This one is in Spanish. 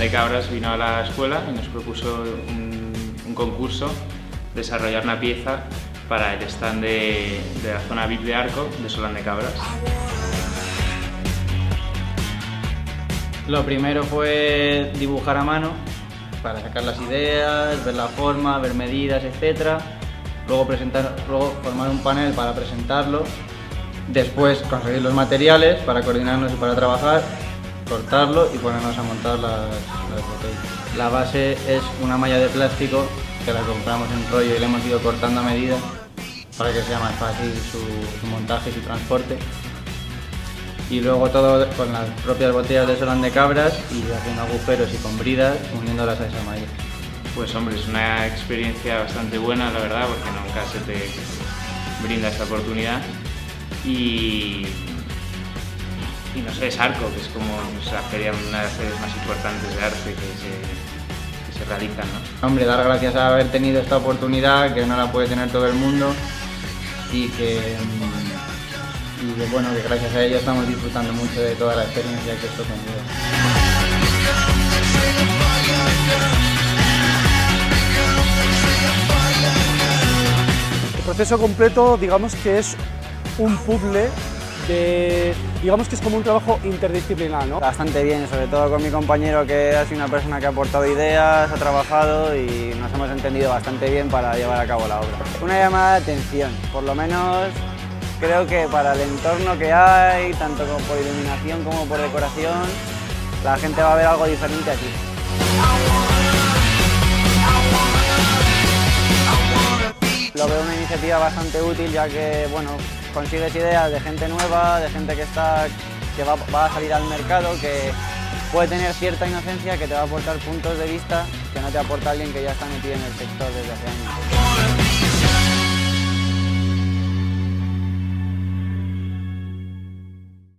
de Cabras vino a la escuela y nos propuso un concurso, desarrollar una pieza para el stand de la zona VIP de ARCO de Solán de Cabras. Lo primero fue dibujar a mano para sacar las ideas, ver la forma, ver medidas, etc. Luego formar un panel para presentarlo. Después conseguir los materiales para coordinarnos y para trabajar, cortarlo y ponernos a montar las botellas. La base es una malla de plástico que la compramos en rollo y le hemos ido cortando a medida para que sea más fácil su montaje y su transporte. Y luego todo con las propias botellas de Solán de Cabras y haciendo agujeros y con bridas uniéndolas a esa malla. Pues hombre, es una experiencia bastante buena, la verdad, porque nunca se te brinda esta oportunidad. Y no sé, es ARCO, que es como la feria, una de las ferias más importantes de arte que se realizan, ¿no? Hombre, dar gracias a haber tenido esta oportunidad, que no la puede tener todo el mundo, y que bueno, que gracias a ello estamos disfrutando mucho de toda la experiencia que esto conlleva. El proceso completo, digamos que es un puzzle de, digamos que es como un trabajo interdisciplinar, ¿no? Bastante bien, sobre todo con mi compañero, que ha sido una persona que ha aportado ideas, ha trabajado y nos hemos entendido bastante bien para llevar a cabo la obra. Una llamada de atención, por lo menos creo que para el entorno que hay, tanto como por iluminación como por decoración, la gente va a ver algo diferente aquí. Lo veo una iniciativa bastante útil, ya que, bueno, consigues ideas de gente nueva, de gente que va a salir al mercado, que puede tener cierta inocencia, que te va a aportar puntos de vista que no te aporta alguien que ya está metido en el sector desde hace años.